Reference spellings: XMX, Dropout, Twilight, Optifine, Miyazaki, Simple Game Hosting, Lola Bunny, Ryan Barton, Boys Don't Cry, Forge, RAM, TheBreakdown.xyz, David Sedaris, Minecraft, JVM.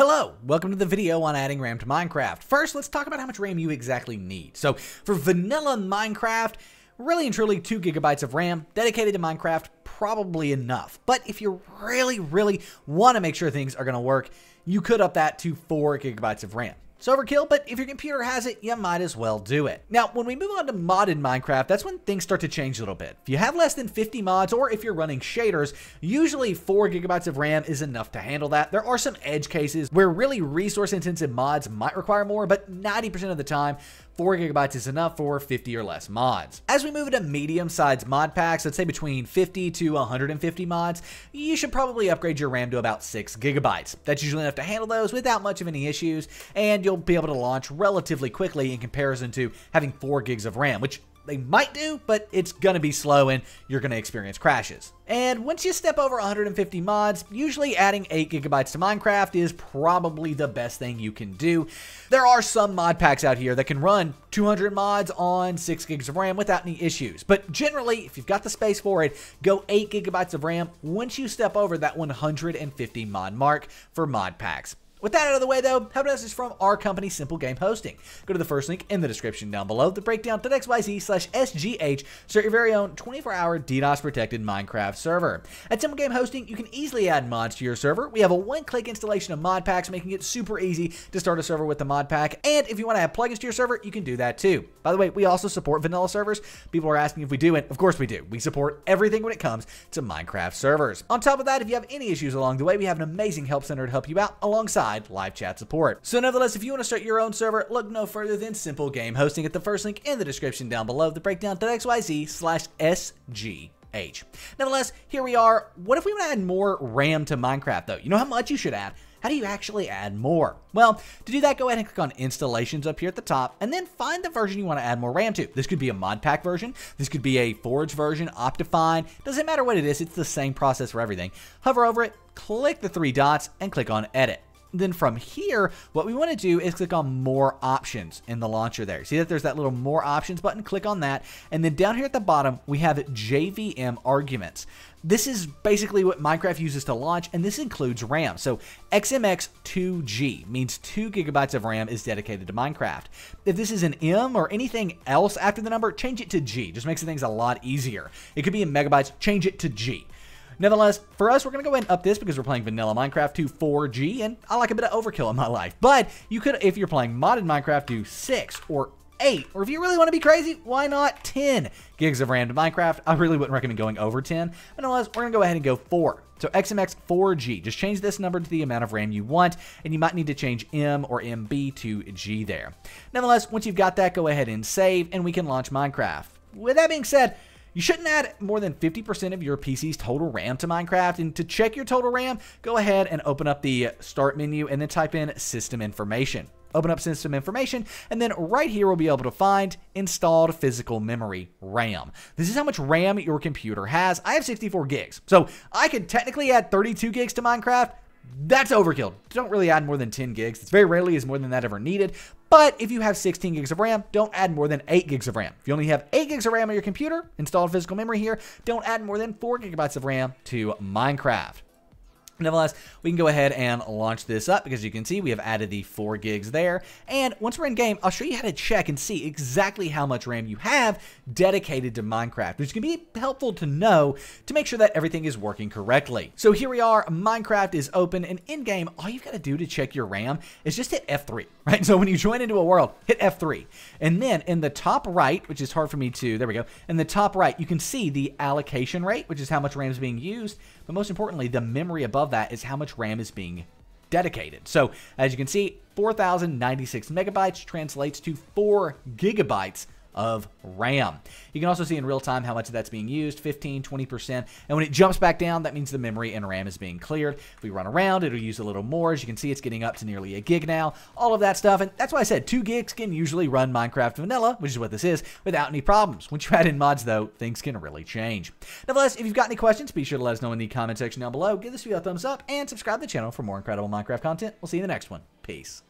Hello, welcome to the video on adding RAM to Minecraft. First, let's talk about how much RAM you exactly need. So for vanilla Minecraft, really and truly 2 GB of RAM dedicated to Minecraft, probably enough. But if you really want to make sure things are going to work, you could up that to 4 GB of RAM. It's overkill, but if your computer has it, you might as well do it. Now, when we move on to modded Minecraft, that's when things start to change a little bit. If you have less than 50 mods, or if you're running shaders, usually 4 GB of RAM is enough to handle that. There are some edge cases where really resource-intensive mods might require more, but 90% of the time, 4 GB is enough for 50 or less mods. As we move into medium-sized mod packs, let's say between 50 to 150 mods, you should probably upgrade your RAM to about 6 GB. That's usually enough to handle those without much of any issues, and you'll be able to launch relatively quickly in comparison to having 4 GB of RAM, which they might do, but it's going to be slow and you're going to experience crashes. And once you step over 150 mods, usually adding 8 GB to Minecraft is probably the best thing you can do. There are some mod packs out here that can run 200 mods on 6 GB of RAM without any issues. But generally, if you've got the space for it, go 8 GB of RAM once you step over that 150 mod mark for mod packs. With that out of the way, though, how about this is from our company, Simple Game Hosting. Go to the first link in the description down below, TheBreakdown.xyz/SGH, start your very own 24-hour DDoS-protected Minecraft server. At Simple Game Hosting, you can easily add mods to your server. We have a one-click installation of mod packs, making it super easy to start a server with the mod pack. And if you want to add plugins to your server, you can do that, too. By the way, we also support vanilla servers. People are asking if we do, and of course we do. We support everything when it comes to Minecraft servers. On top of that, if you have any issues along the way, we have an amazing help center to help you out alongside live chat support. So nevertheless, if you want to start your own server, look no further than Simple Game Hosting at the first link in the description down below, TheBreakdown.xyz/SGH. Nevertheless, here we are. What if we want to add more RAM to Minecraft, though? You know how much you should add? How do you actually add more? Well, to do that, go ahead and click on Installations up here at the top, and then find the version you want to add more RAM to. This could be a mod pack version. This could be a Forge version, Optifine. Doesn't matter what it is. It's the same process for everything. Hover over it, click the 3 dots, and click on Edit. Then from here, what we want to do is click on More Options in the launcher there. See that there's that little More Options button? Click on that. And then down here at the bottom, we have JVM arguments. This is basically what Minecraft uses to launch, and this includes RAM. So XMX2G means 2 GB of RAM is dedicated to Minecraft. If this is an M or anything else after the number, change it to G. Just makes things a lot easier. It could be in megabytes. Change it to G. Nevertheless, for us, we're going to go ahead and up this because we're playing vanilla Minecraft to 4G, and I like a bit of overkill in my life. But you could, if you're playing modded Minecraft, do 6 or 8, or if you really want to be crazy, why not 10 gigs of RAM to Minecraft? I really wouldn't recommend going over 10. But nonetheless, we're going to go ahead and go 4. So XMX 4G, just change this number to the amount of RAM you want, and you might need to change M or MB to G there. Nevertheless, once you've got that, go ahead and save, and we can launch Minecraft. With that being said, you shouldn't add more than 50% of your PC's total RAM to Minecraft, and to check your total RAM, go ahead and open up the Start menu and then type in System Information. Open up System Information, and then right here we'll be able to find Installed Physical Memory RAM. This is how much RAM your computer has. I have 64 gigs, so I could technically add 32 gigs to Minecraft. That's overkill. Don't really add more than 10 gigs. It's very rarely is more than that ever needed. But if you have 16 gigs of RAM, don't add more than 8 gigs of RAM. If you only have 8 gigs of RAM on your computer, installed physical memory here, don't add more than 4 GB of RAM to Minecraft. Nevertheless, we can go ahead and launch this up because you can see we have added the 4 gigs there. And once we're in game, I'll show you how to check and see exactly how much RAM you have dedicated to Minecraft, which can be helpful to know to make sure that everything is working correctly. So here we are, Minecraft is open, and in game, all you've got to do to check your RAM is just hit F3, right? So when you join into a world, hit F3. And then in the top right, which is hard for me to, there we go. In the top right, you can see the allocation rate, which is how much RAM is being used. But most importantly, the memory above that is how much RAM is being dedicated. So as you can see, 4,096 megabytes translates to 4 GB of RAM. You can also see in real time how much of that's being used, 15, 20%. And when it jumps back down, that means the memory and RAM is being cleared. If we run around, it'll use a little more. As you can see, it's getting up to nearly 1 gig now, all of that stuff. And that's why I said 2 gigs can usually run Minecraft vanilla, which is what this is, without any problems. Once you add in mods, though, things can really change. Nevertheless, if you've got any questions, be sure to let us know in the comment section down below. Give this video a thumbs up and subscribe to the channel for more incredible Minecraft content. We'll see you in the next one. Peace.